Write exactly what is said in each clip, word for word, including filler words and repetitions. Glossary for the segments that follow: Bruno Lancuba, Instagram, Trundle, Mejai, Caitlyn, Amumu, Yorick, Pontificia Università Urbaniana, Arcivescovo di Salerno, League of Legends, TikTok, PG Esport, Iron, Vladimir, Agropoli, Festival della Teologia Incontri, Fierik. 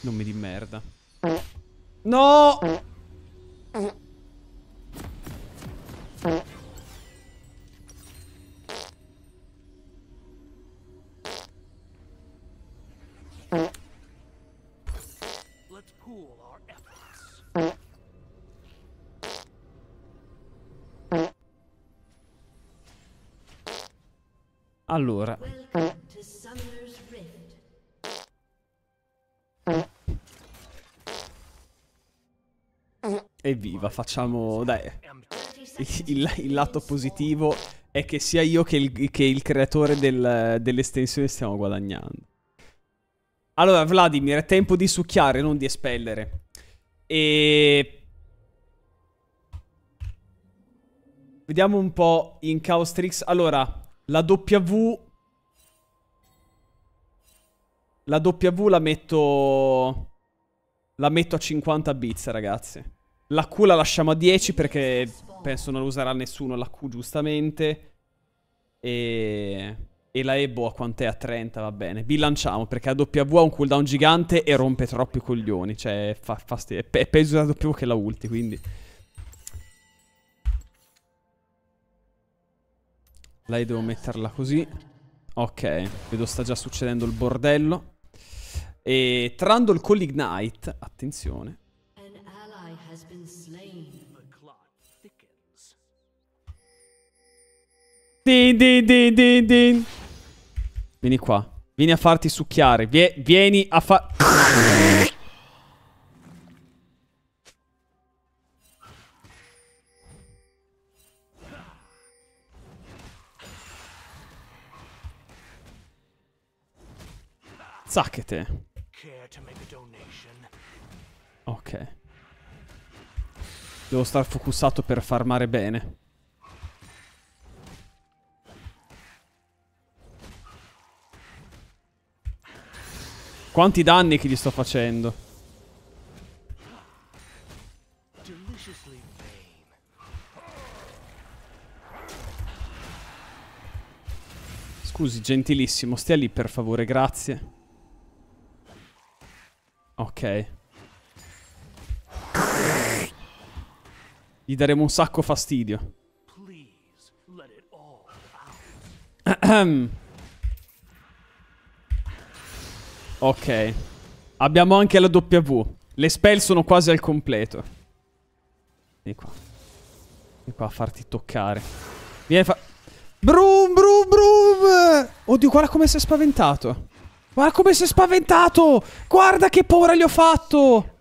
Nomi di merda. No! Allora, evviva, facciamo, dai, il, il, il lato positivo è che sia io che il, che il creatore del, dell'estensione stiamo guadagnando. Allora Vladimir, è tempo di succhiare, non di espellere. E... vediamo un po' in Chaos Tricks. Allora... La W... La W la metto... La metto a cinquanta bits, ragazzi. La Q la lasciamo a dieci perché penso non la userà nessuno la Q, giustamente. E... E la E, boh, a quant'è? A trenta, va bene. Bilanciamo, perché la W ha un cooldown gigante e rompe troppi coglioni. Cioè, fa, fa sti... è peggio la W che la ulti, quindi... Lei devo metterla così. Ok, vedo sta già succedendo il bordello. E Trundle con l'Ignite. Attenzione. Din, din, din, din, din. Vieni qua. Vieni a farti succhiare. Vie vieni a fa... Zacchete. Ok. Devo star focussato per farmare bene. Quanti danni che gli sto facendo. Scusi, gentilissimo, stia lì per favore, grazie. Ok. Gli daremo un sacco fastidio. Ok. Abbiamo anche la W. Le spell sono quasi al completo. Vieni qua. Vieni qua a farti toccare. Vieni a fa... Brum, brum, brum! Oddio, guarda come si è spaventato. Guarda come si è spaventato! Guarda che paura gli ho fatto!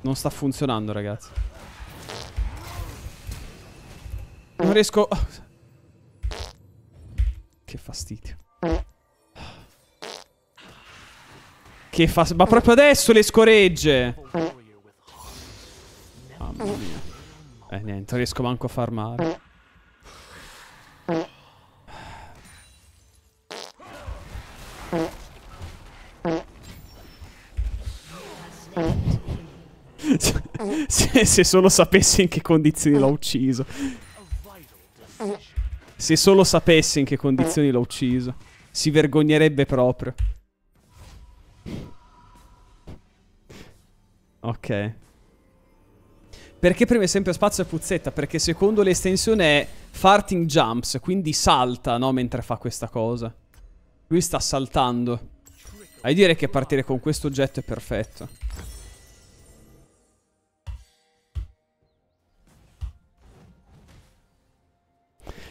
Non sta funzionando, ragazzi. Non riesco... Oh. Che fastidio. Che fastidio... Ma proprio adesso le scoregge! Mamma mia. Eh, niente, non riesco manco a farmare. Se, se solo sapessi in che condizioni l'ho ucciso. Se solo sapessi in che condizioni l'ho ucciso. Si vergognerebbe proprio. Ok. Perché preme sempre spazio a puzzetta? Perché secondo l'estensione è farting jumps, quindi salta, no? Mentre fa questa cosa. Lui sta saltando. Hai dire che partire con questo oggetto è perfetto.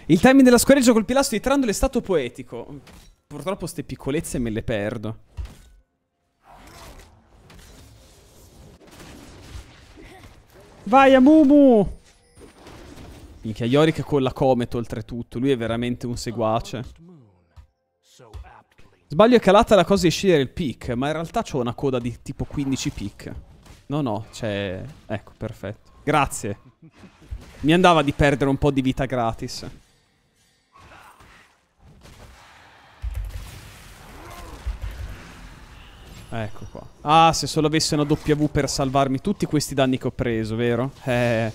Il timing della squareggia col pilastro di Trundle è stato poetico. Purtroppo ste piccolezze me le perdo. Vai, Amumu! Minchia, Yorick con la Comet oltretutto. Lui è veramente un seguace. Sbaglio, è calata la cosa di scegliere il pick, ma in realtà c'ho una coda di tipo quindici pick. No, no, c'è... Ecco, perfetto. Grazie. Mi andava di perdere un po' di vita gratis. Ecco qua. Ah, se solo avessi una W per salvarmi tutti questi danni che ho preso, vero? Eh.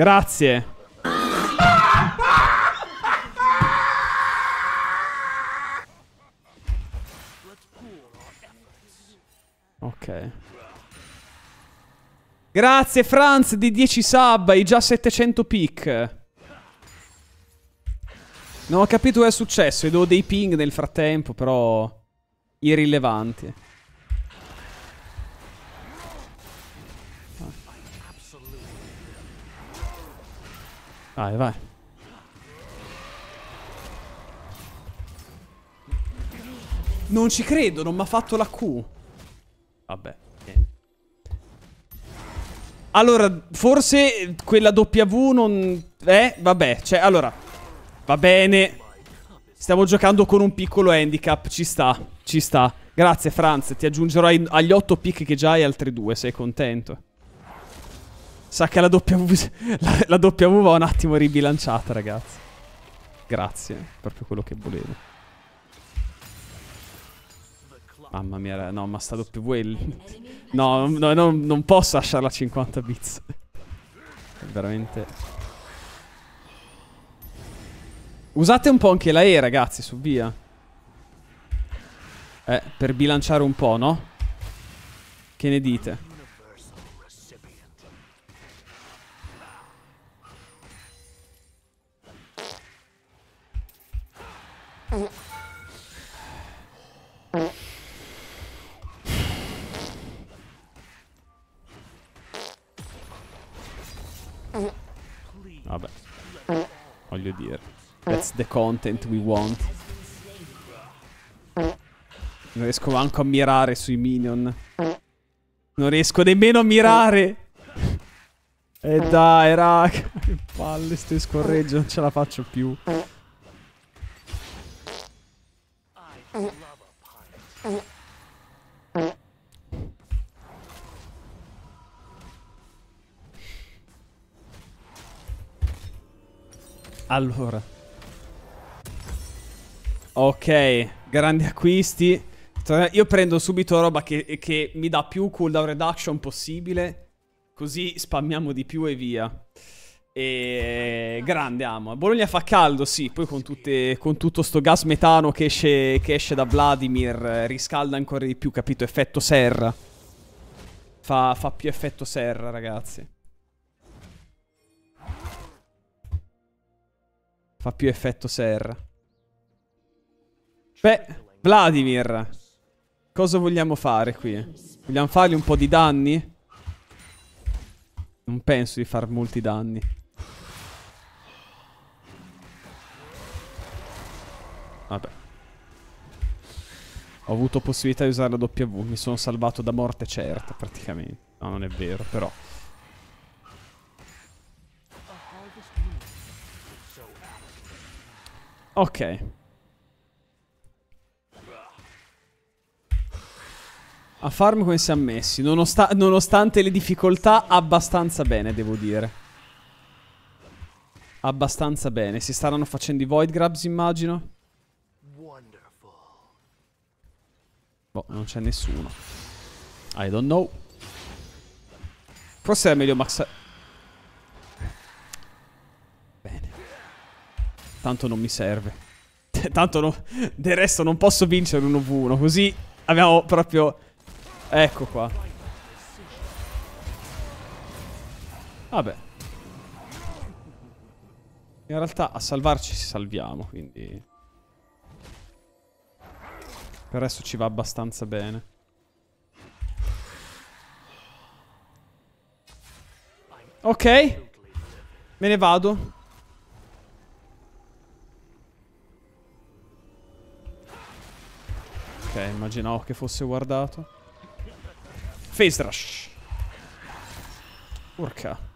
Grazie. Ok. Grazie Franz di dieci sub, hai già settecento pick. Non ho capito che è successo, io do dei ping nel frattempo, però irrilevanti. Vai, vai. Non ci credo, non mi ha fatto la Q. Vabbè. Allora, forse quella W non... Eh, vabbè, cioè, allora. Va bene. Stiamo giocando con un piccolo handicap, ci sta, ci sta. Grazie Franz, ti aggiungerò ai, agli otto pick che già hai altri due, sei contento? Sa che la W, la, la W va un attimo ribilanciata, ragazzi. Grazie, proprio quello che volevo. Mamma mia, no, ma sta W è... No, no, no, non posso lasciarla a cinquanta bits. È veramente... Usate un po' anche la E, ragazzi, su via. Eh, per bilanciare un po', no? Che ne dite? Vabbè. Voglio dire... That's the content we want. Non riesco manco a mirare sui minion. Non riesco nemmeno a mirare. E eh dai, raga. Che palle, sto scorreggio, non ce la faccio più. Allora. Ok, grandi acquisti. Io prendo subito roba che, che mi dà più cooldown reduction possibile. Così spammiamo di più e via. E... grande amo. Bologna fa caldo, sì. Poi con, tutte, con tutto sto gas metano che esce, che esce da Vladimir, riscalda ancora di più, capito? Effetto serra. Fa, fa più effetto serra, ragazzi. Fa più effetto serra. Beh, Vladimir, cosa vogliamo fare qui? Vogliamo fargli un po' di danni? Non penso di far molti danni. Vabbè. Ho avuto possibilità di usare la W, mi sono salvato da morte certa praticamente. No, non è vero, però. Ok. A farm come siamo messi, nonost- nonostante le difficoltà, abbastanza bene, devo dire. Abbastanza bene. Si staranno facendo i void grabs, immagino. Boh, non c'è nessuno. I don't know. Forse è meglio maxa... Bene. Tanto non mi serve. Tanto no... Del resto non posso vincere un uno vu uno, così abbiamo proprio... Ecco qua. Vabbè. In realtà a salvarci ci salviamo, quindi... Per adesso ci va abbastanza bene. Ok. Me ne vado. Ok, immaginavo che fosse guardato. Face rush. Urca.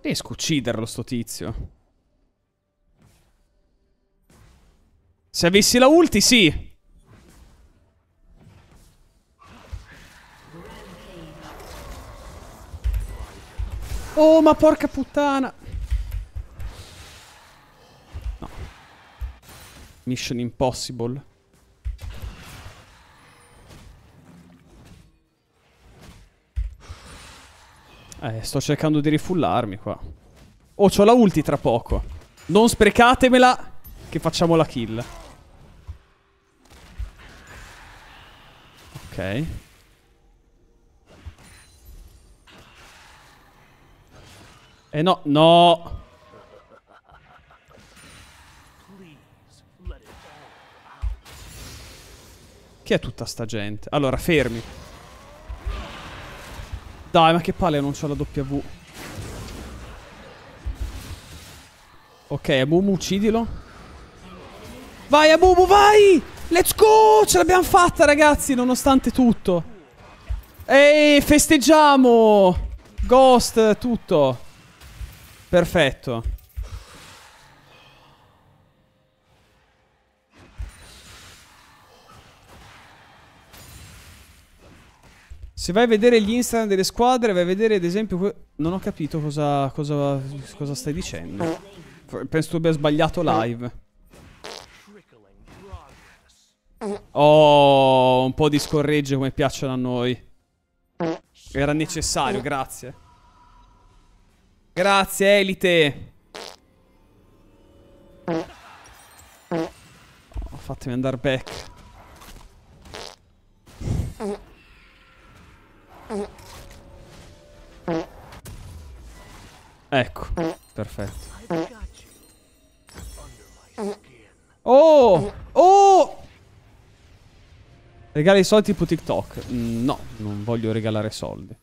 Riesco a ucciderlo sto tizio. Se avessi la ulti, sì. Oh, ma porca puttana. Mission Impossible. Eh, sto cercando di rifullarmi qua. Oh, c'ho la ulti tra poco. Non sprecatemela, che facciamo la kill. Ok. Eh no, no. Chi è tutta sta gente? Allora, fermi. Dai, ma che palle, non c'ho la W. Ok, Amumu, uccidilo. Vai, Amumu, vai! Let's go! Ce l'abbiamo fatta, ragazzi, nonostante tutto. Ehi, festeggiamo! Ghost, tutto. Perfetto. Se vai a vedere gli Instagram delle squadre, vai a vedere ad esempio... Non ho capito cosa, cosa, cosa stai dicendo. Penso tu abbia sbagliato live. Oh, un po' di scorregge come piacciono a noi. Era necessario, grazie. Grazie, Elite. Oh, fatemi andare back. Ecco, perfetto. Oh! Oh! Regala i soldi tipo TikTok. No, non voglio regalare soldi.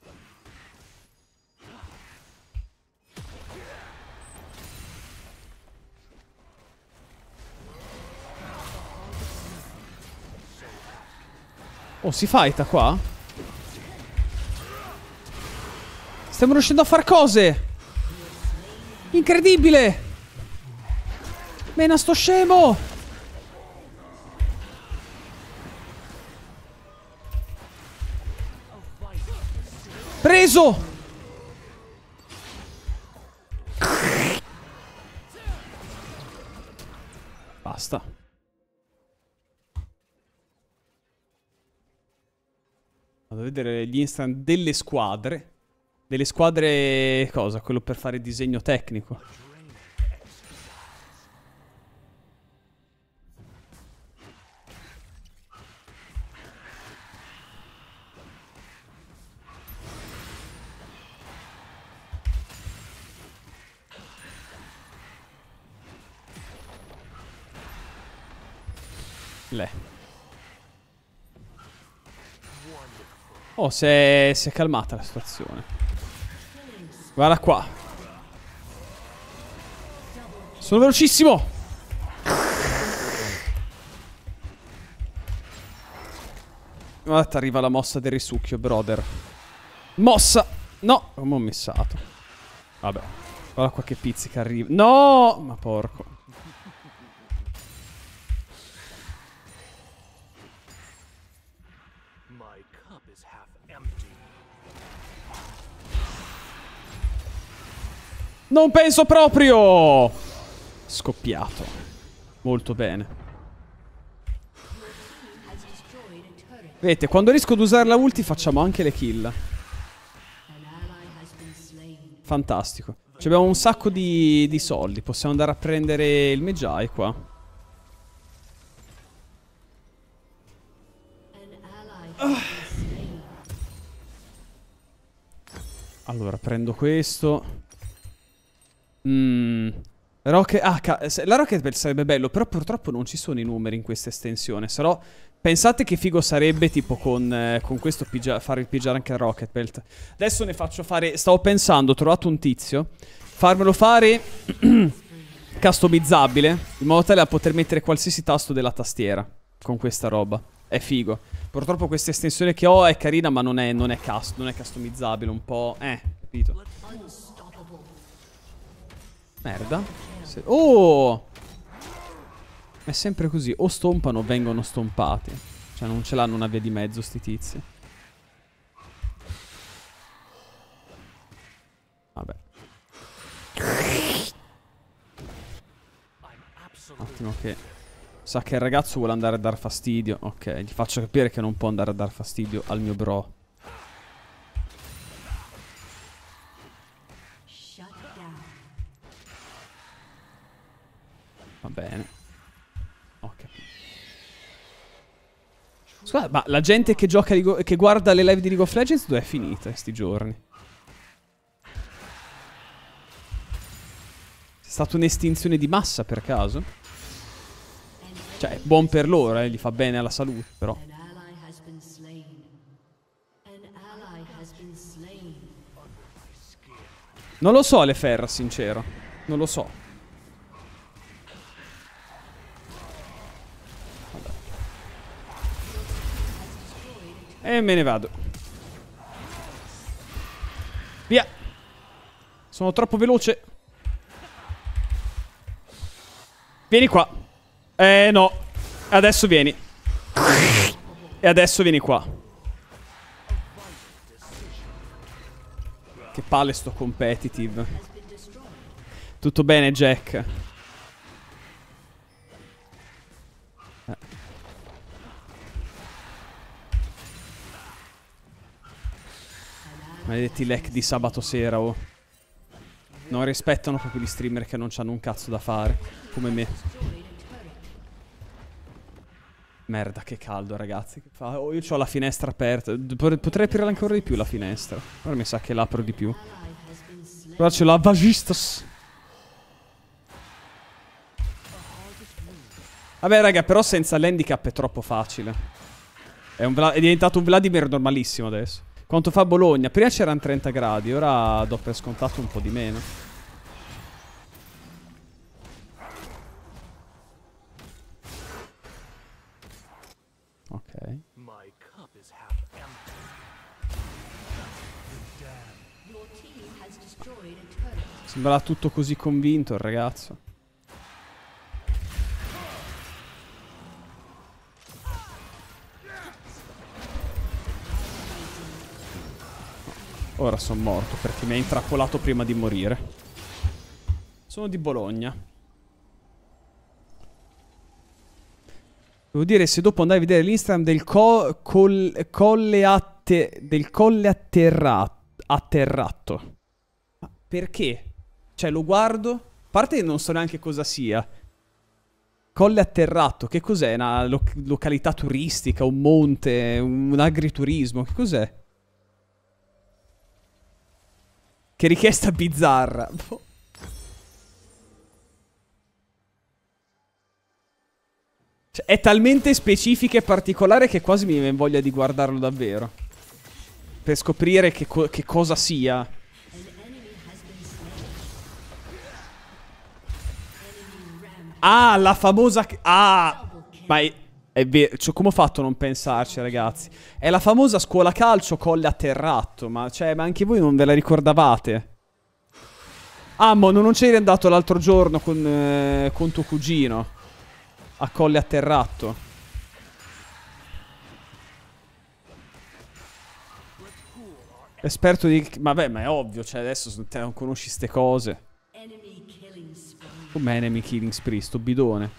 Oh, si fighta qua? Stiamo riuscendo a far cose! Incredibile! Mena sto scemo! Preso! Basta. Vado a vedere gli instant delle squadre. Delle squadre... cosa? Quello per fare disegno tecnico. Le. Oh, si è, si è calmata la situazione. Guarda qua. Sono velocissimo. Guarda, arriva la mossa del risucchio, brother. Mossa. No, come ho missato. Vabbè. Guarda qua che pizzica arriva. No, ma porco. Non penso proprio! Scoppiato. Molto bene. Vedete, quando riesco ad usare la ulti facciamo anche le kill. Fantastico. Ci abbiamo un sacco di, di soldi. Possiamo andare a prendere il Mejai qua. Ah. Allora, prendo questo. Mm. Rocket, ah, la Rocket Bell sarebbe bello, però purtroppo non ci sono i numeri in questa estensione. Sarò... Pensate che figo sarebbe tipo con, eh, con questo fare il pigiare anche a Rocket Bell. Adesso ne faccio fare... Stavo pensando, ho trovato un tizio. Farmelo fare customizzabile, in modo tale da poter mettere qualsiasi tasto della tastiera con questa roba. È figo. Purtroppo questa estensione che ho è carina, ma non è, non è, cast non è customizzabile. Un po'... Eh, capito. Merda. Se... Oh! È sempre così. O stompano o vengono stompati. Cioè non ce l'hanno una via di mezzo sti tizi. Vabbè. Un attimo che... Sa che il ragazzo vuole andare a dar fastidio. Ok, gli faccio capire che non può andare a dar fastidio al mio bro. Va bene. Ok. Scusa, ma la gente che gioca che guarda le live di League of Legends dove è finita in sti giorni? C'è stata un'estinzione di massa per caso? Cioè, buon per loro, eh, gli fa bene alla salute, però. Non lo so le ferra, sincero. Non lo so. Vabbè. E me ne vado. Via. Sono troppo veloce. Vieni qua. Eh no. Adesso vieni. E adesso vieni qua. Che palle sto competitive. Tutto bene, Jack. Eh. Maledetti lag di sabato sera, oh. Non rispettano proprio gli streamer che non c'hanno un cazzo da fare. Come me. Merda, che caldo, ragazzi. Che fa... oh, io ho la finestra aperta. Potrei aprirla ancora di più la finestra. Ora mi sa che l'apro di più. Ora c'è la Vagistas. Vabbè, raga, però senza l'handicap è troppo facile. È, un è diventato un Vladimir normalissimo adesso. Quanto fa Bologna? Prima c'erano trenta gradi, ora do per scontato un po' di meno. Ok. Sembrava tutto così convinto il ragazzo. Ora sono morto perché mi ha intrappolato prima di morire. Sono di Bologna. Devo dire, se dopo andai a vedere l'Instagram del co col colle atte del colle atterra atterrato. Ma perché? Cioè, lo guardo. A parte che non so neanche cosa sia. Colle atterrato, che cos'è? Una lo località turistica, un monte, un agriturismo, che cos'è? Che richiesta bizzarra. Boh. Cioè, è talmente specifica e particolare che quasi mi viene voglia di guardarlo davvero. Per scoprire che, co che cosa sia. Ah, la famosa... Ah! Ma è, è vero. Cioè, come ho fatto a non pensarci, ragazzi? È la famosa scuola calcio colle atterrato. Ma, cioè, ma anche voi non ve la ricordavate? Ah, mo, non c'eri andato l'altro giorno con, eh, con tuo cugino? A colle atterrato. Esperto di... Vabbè, ma è ovvio, cioè adesso te non conosci ste cose. Com'è enemy killing spree? Sto bidone.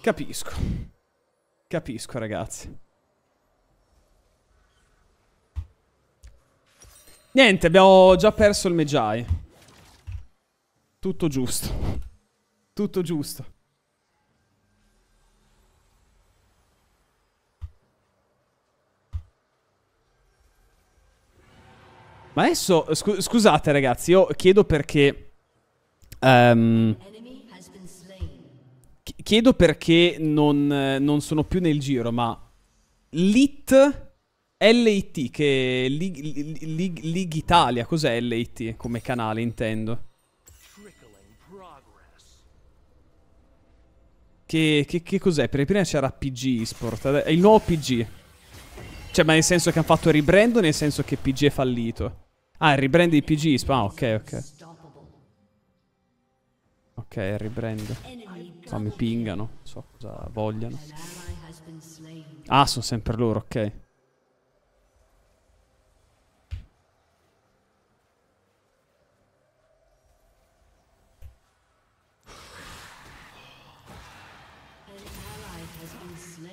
Capisco. Capisco, ragazzi. Niente, abbiamo già perso il Magi. Tutto giusto. Tutto giusto. Ma adesso, scu scusate ragazzi, io chiedo perché... Um, Chiedo perché non, non sono più nel giro, ma L I T, L I T, che League, League, League Italia, cos'è L I T come canale intendo? Che, che, che cos'è? Per prima c'era P G Esport, è il nuovo P G. Cioè, ma nel senso che hanno fatto il rebrand o nel senso che P G è fallito? Ah, il rebrand di P G Esport, ah ok, ok. Ok, il rebrand. Ma mi pingano, non so cosa vogliano. Ah, sono sempre loro, ok.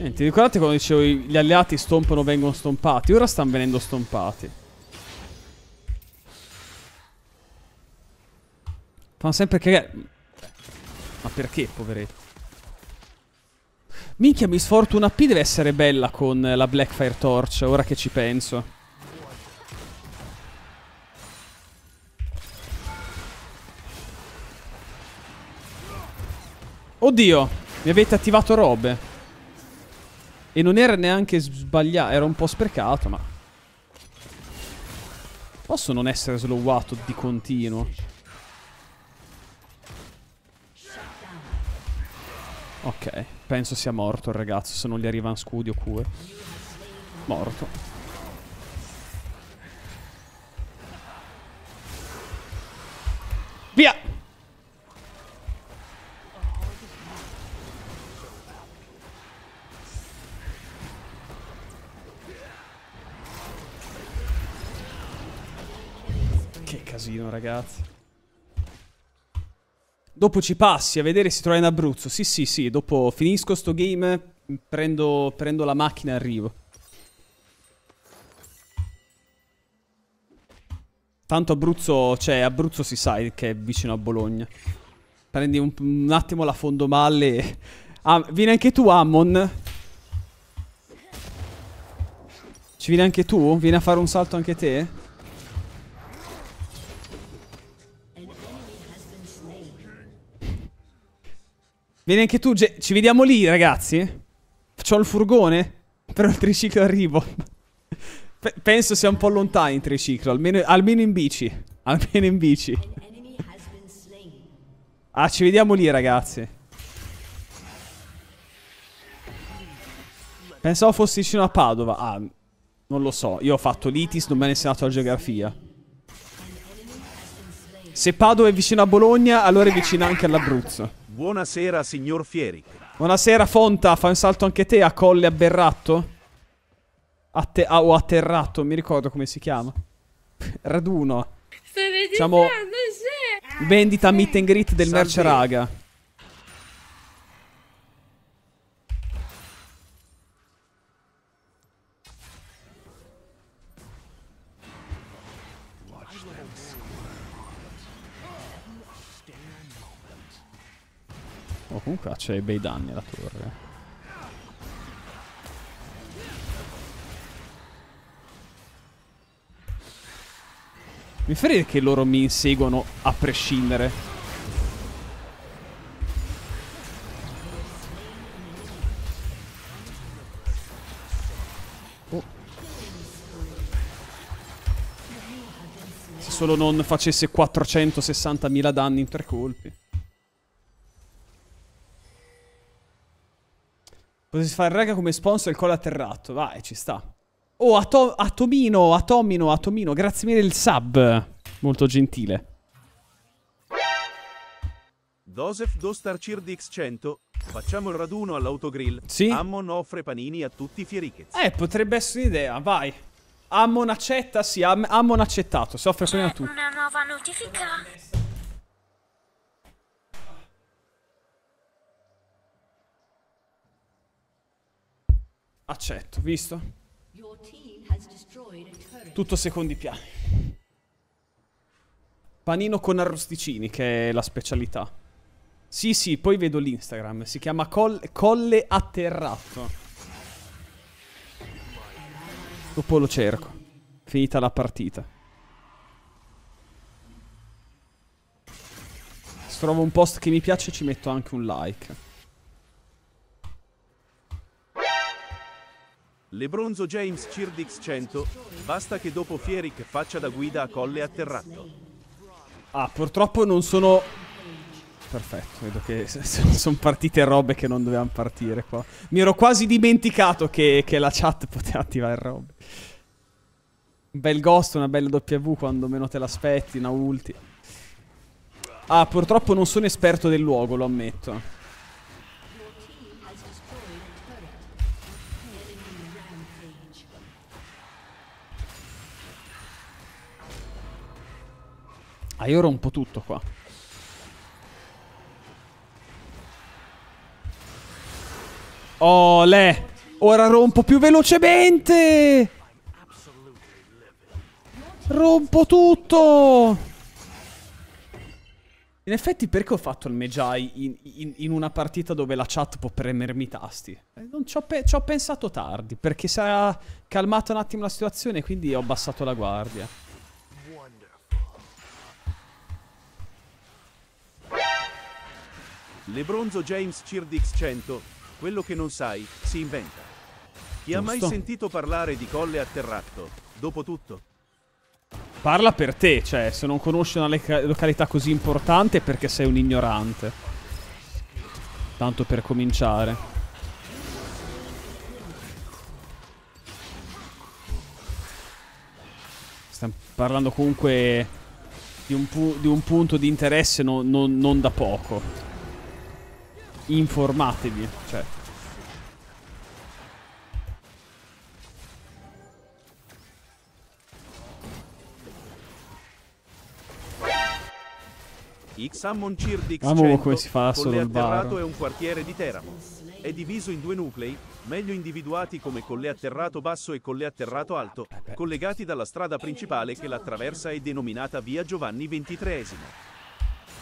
Niente, ricordate quando dicevo gli alleati stompano, vengono stompati? Ora stanno venendo stompati. Fanno sempre che... Ma perché, poveretto? Minchia, Miss Fortune A P deve essere bella con la Blackfire Torch, ora che ci penso. Oddio, mi avete attivato robe. E non era neanche sbagliato, era un po' sprecato, ma... Posso non essere slowato di continuo? Ok, penso sia morto il ragazzo, se non gli arriva un scudo o cure. Morto. Via! Casino, ragazzi. Dopo ci passi a vedere si trova in Abruzzo. Sì, sì, sì. Dopo finisco sto game, prendo, prendo la macchina e arrivo. Tanto Abruzzo, cioè Abruzzo si sa che è vicino a Bologna. Prendi un, un attimo la fondomalle e... ah, vieni anche tu, Ammon? Ci vieni anche tu? Vieni a fare un salto anche te? Vieni anche tu, ci vediamo lì, ragazzi. C'ho il furgone? Però il triciclo arrivo. P penso sia un po' lontano in triciclo, almeno, almeno in bici. Almeno in bici. Ah, ci vediamo lì, ragazzi. Pensavo fossi vicino a Padova. Ah, non lo so. Io ho fatto l'Itis, non mi hanno insegnato la geografia. Se Padova è vicino a Bologna, allora è vicino anche all'Abruzzo. Buonasera, signor Fierik. Buonasera, Fonta. Fai un salto anche te a Colle Aberrato? Atte a o Atterrato, mi ricordo come si chiama. Raduno. Diciamo, vendita meet and greet del merce raga. Oh, comunque c'è bei danni alla torre. Mi fa ridere che loro mi inseguono a prescindere. Oh. Se solo non facesse quattrocentosessantamila danni in tre colpi. Potresti fare raga come sponsor il collo atterrato. Vai, ci sta. Oh, Ato Atomino, Atomino, Atomino. Grazie mille del sub. Molto gentile. Joseph Dostarcirdic cento. Facciamo il raduno all'autogrill. Sì. Ammon offre panini a tutti i fierichezzi. Eh, potrebbe essere un'idea, vai. Ammon accetta, sì, Am Ammon accettato. Si offre panini a tutti. Una nuova notifica. Accetto, visto? Tutto secondi piani. Panino con arrosticini, che è la specialità. Sì, sì, poi vedo l'Instagram. Si chiama Col Colle Atterrato. Dopo lo cerco. Finita la partita. Se trovo un post che mi piace ci metto anche un like. Lebronzo James Cirdix cento. Basta che dopo Fierik faccia da guida a Colle Atterrato. Ah, purtroppo non sono... Perfetto, vedo che sono partite robe che non dovevano partire qua. Mi ero quasi dimenticato che, che la chat poteva attivare robe. Un bel ghost, una bella W quando meno te l'aspetti, una ulti. Ah, purtroppo non sono esperto del luogo, lo ammetto. Ah, io rompo tutto qua. Olè! Ora rompo più velocemente. Rompo tutto. In effetti, perché ho fatto il Magi in, in, in una partita dove la chat può premermi i tasti? Non ci ho, pe ci ho pensato tardi, perché si era calmata un attimo la situazione, quindi ho abbassato la guardia. Lebronzo James Cirdix cento. Quello che non sai, si inventa. Chi Giusto. ha mai sentito parlare di Colle Atterratto? Dopotutto. Parla per te, cioè, se non conosci una località così importante è perché sei un ignorante. Tanto per cominciare. Stiamo parlando comunque di un, pu di un punto di interesse non, non, non da poco. Informatevi, cioè. Amo come si fa solo il bar. È un quartiere di Teramo. È diviso in due nuclei, meglio individuati come Colle Atterrato Basso e Colle Atterrato Alto, collegati dalla strada principale che la attraversa e denominata Via Giovanni ventitreesimo.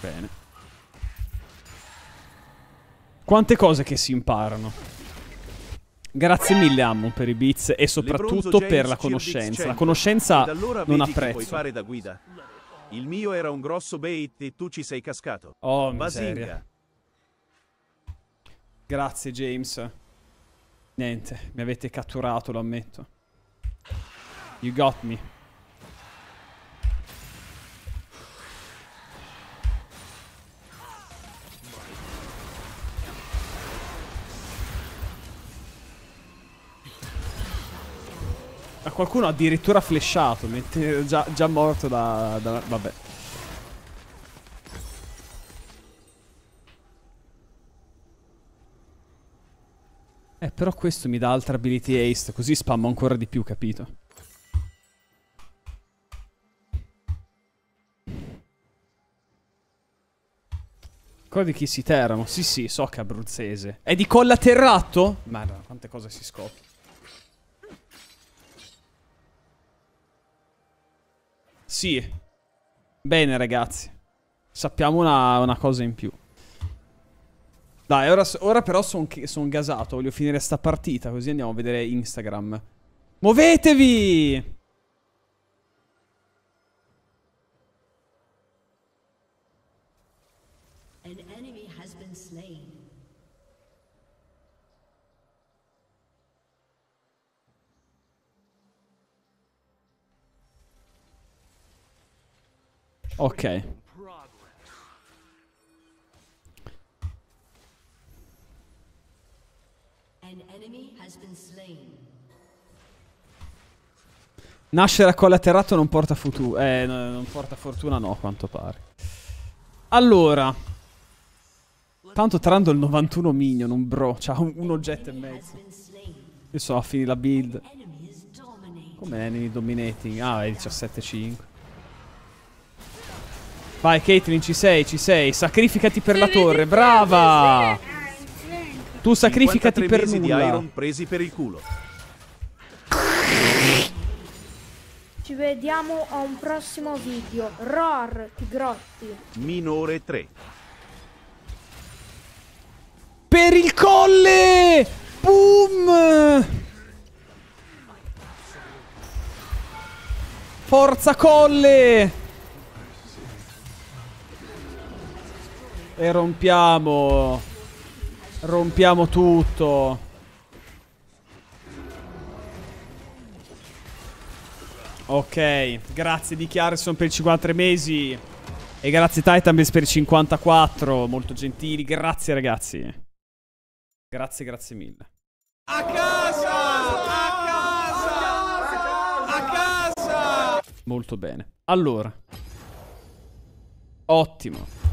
Bene. Quante cose che si imparano. Grazie mille Ammon per i bits e soprattutto per la conoscenza. La conoscenza non ha prezzo. Puoi fare da guida. Il mio era un grosso bait e tu ci sei cascato. Oh, miseria. Grazie James. Niente, mi avete catturato, lo ammetto. You got me. A qualcuno addirittura flashato, già, già morto da, da... vabbè. Eh, però questo mi dà altra ability haste, così spammo ancora di più, capito? Ricordi chi si Teramo? Sì, sì, so che è abruzzese. È di Colle Atterratto? Ma no, quante cose si scopre. Sì. Bene ragazzi. Sappiamo una, una cosa in più. Dai, ora, ora però sono son gasato. Voglio finire sta partita, così andiamo a vedere Instagram. Muovetevi! An enemy has been slain. Ok. Nascere a Colle Atterrato non porta futuro. Eh, non porta fortuna, no, a quanto pare. Allora. Tanto Trando il novantuno minion, un bro. C'ha un, un oggetto e mezzo. Io so, a finire la build. Come enemy dominating? Ah, è diciassette cinque. Vai Caitlyn, ci sei, ci sei. Sacrificati per la torre, brava. Tu sacrificati per nulla. Di Iron presi per il culo. Ci vediamo a un prossimo video. Roar Tigrotti. Minore tre. Per il Colle! Boom! Forza Colle! E rompiamo. Rompiamo tutto. Ok. Grazie di Chiarson per i cinquantatré mesi. E grazie Titanbase per i cinquantaquattro. Molto gentili. Grazie ragazzi. Grazie, grazie mille. A casa! A casa! A casa! A casa! Molto bene. Allora. Ottimo.